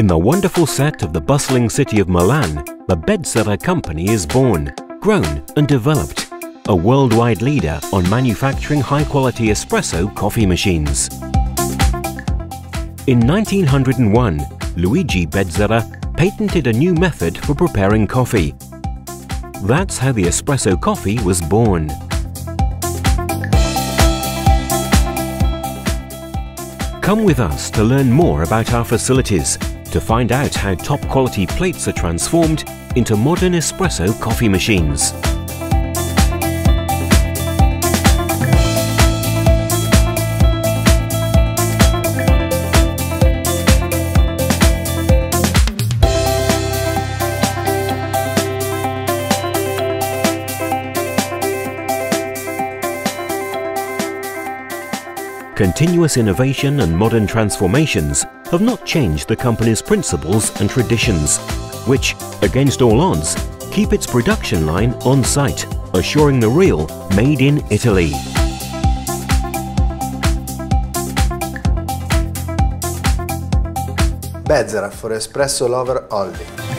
In the wonderful set of the bustling city of Milan, the Bezzera company is born, grown and developed, a worldwide leader on manufacturing high-quality espresso coffee machines. In 1901, Luigi Bezzera patented a new method for preparing coffee. That's how the espresso coffee was born. Come with us to learn more about our facilities, to find out how top-quality plates are transformed into modern espresso coffee machines. Continuous innovation and modern transformations have not changed the company's principles and traditions, which, against all odds, keep its production line on site, assuring the real made in Italy. Bezzera for espresso lover only.